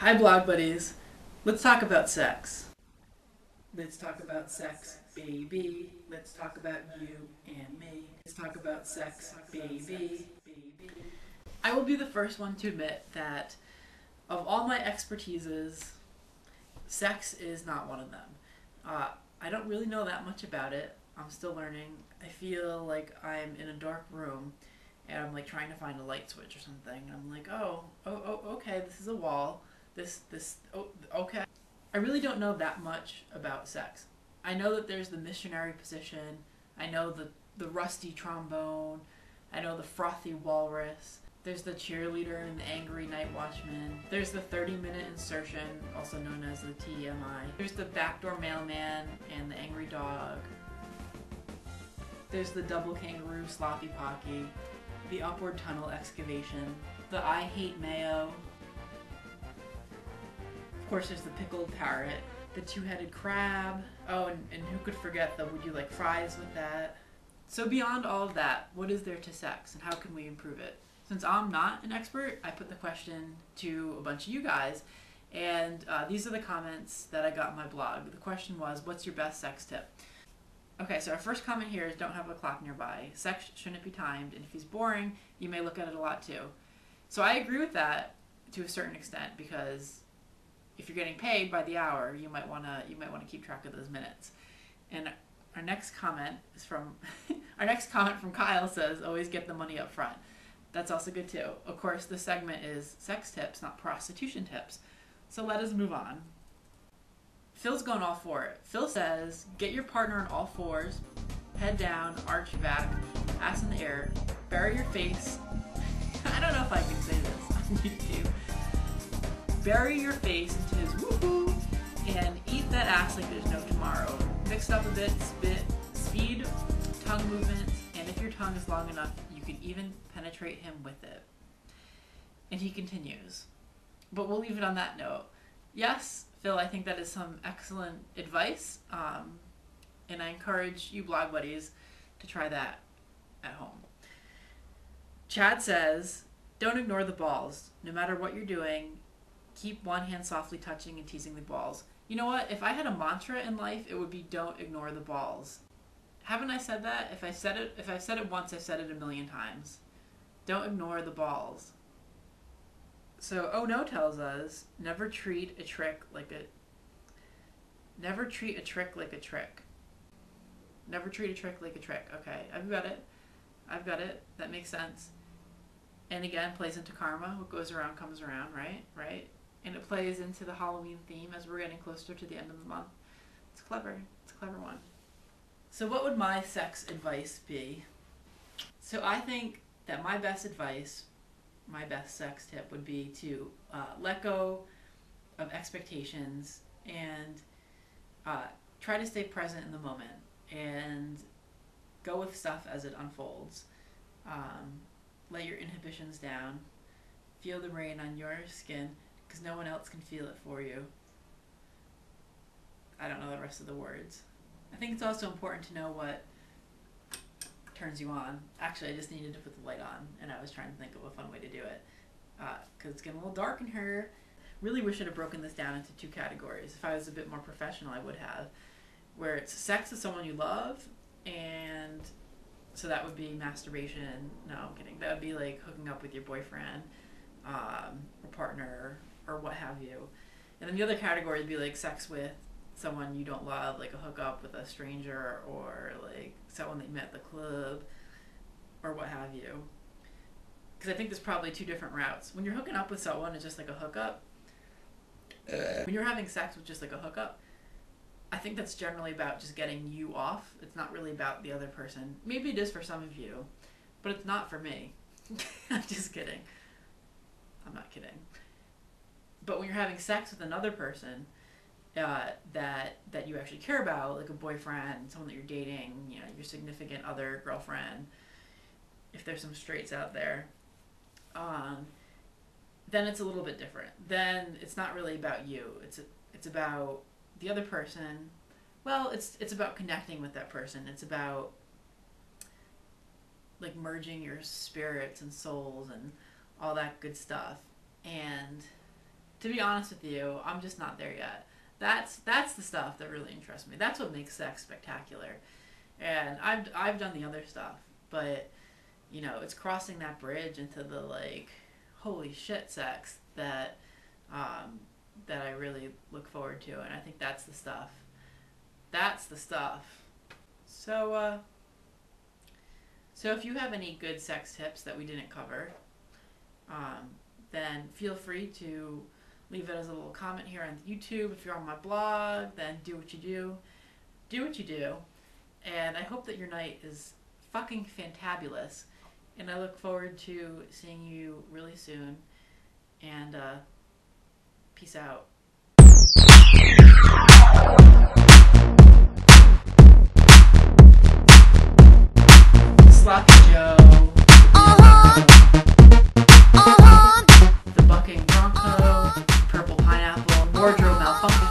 Hi blog buddies, let's talk about sex. Let's talk about sex, baby. Let's talk about you and me. Let's talk about sex, baby. I will be the first one to admit that of all my expertises, sex is not one of them. I don't really know that much about it. I'm still learning. I feel like I'm in a dark room and I'm like trying to find a light switch or something. I'm like, oh, okay, this is a wall. This, oh, okay. I really don't know that much about sex. I know that there's the missionary position. I know the rusty trombone. I know the frothy walrus. There's the cheerleader and the angry night watchman. There's the 30-minute insertion, also known as the TMI. There's the backdoor mailman and the angry dog. There's the double kangaroo sloppy pocky. The upward tunnel excavation. The I hate mayo. Of course, there's the pickled parrot, the two-headed crab. Oh, and who could forget the would you like fries with that? So beyond all of that, what is there to sex and how can we improve it? Since I'm not an expert, I put the question to a bunch of you guys, and these are the comments that I got on my blog. The question was, what's your best sex tip? Okay, so our first comment here is don't have a clock nearby. Sex shouldn't be timed, and if he's boring, you may look at it a lot too. So I agree with that to a certain extent because if you're getting paid by the hour, you might want to keep track of those minutes. And our next comment is from Kyle says, always get the money up front. That's also good too. Of course, the segment is sex tips, not prostitution tips. So let us move on. Phil's going all for it. Phil says, get your partner on all fours, head down, arch back, ass in the air, bury your face. I don't know if I can say this on YouTube. Bury your face into his woohoo and eat that ass like there's no tomorrow. Mix up a bit, spit, speed, tongue movements, and if your tongue is long enough, you can even penetrate him with it. And he continues. But we'll leave it on that note. Yes, Phil, I think that is some excellent advice, and I encourage you blog buddies to try that at home. Chad says, don't ignore the balls. No matter what you're doing, keep one hand softly touching and teasing the balls. You know what? If I had a mantra in life, it would be don't ignore the balls. Haven't I said that? If I've said it once, I've said it a million times. Don't ignore the balls. So Oh No tells us, never treat a trick like a trick. Okay, I've got it. That makes sense. And again, plays into karma. What goes around comes around, right? And it plays into the Halloween theme as we're getting closer to the end of the month. It's clever. It's a clever one. So what would my sex advice be? So I think that my best advice, my best sex tip would be to let go of expectations and try to stay present in the moment and go with stuff as it unfolds. Let your inhibitions down. Feel the rain on your skin because no one else can feel it for you. I don't know the rest of the words. I think it's also important to know what turns you on. Actually, I just needed to put the light on and I was trying to think of a fun way to do it because it's getting a little dark in here. Really wish I'd have broken this down into two categories. If I was a bit more professional, I would have. Where it's sex with someone you love, and so that would be masturbation. No, I'm kidding. That would be like hooking up with your boyfriend or partner or what have you. And then the other category would be like sex with someone you don't love, like a hookup with a stranger or like someone that you met at the club or what have you. Because I think there's probably two different routes. When you're hooking up with someone, it's just like a hookup. When you're having sex with just like a hookup, I think that's generally about just getting you off. It's not really about the other person. Maybe it is for some of you, but it's not for me. I'm just kidding. I'm not kidding. But when you're having sex with another person that you actually care about, like a boyfriend, someone that you're dating, you know, your significant other, girlfriend, if there's some straights out there, then it's a little bit different. Then it's not really about you. It's about the other person. Well, it's about connecting with that person. It's about like merging your spirits and souls and all that good stuff. And to be honest with you, I'm just not there yet. That's the stuff that really interests me. That's what makes sex spectacular. And I've done the other stuff, but you know, it's crossing that bridge into the like, holy shit sex that that I really look forward to, and I think that's the stuff. That's the stuff. So so if you have any good sex tips that we didn't cover, then feel free to leave it as a little comment here on YouTube. If you're on my blog, then do what you do. Do what you do. And I hope that your night is fucking fantabulous. And I look forward to seeing you really soon. And peace out. Sloppy Joe. The bucking bronco. Purple pineapple. Wardrobe malfunction.